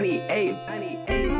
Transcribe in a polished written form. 98.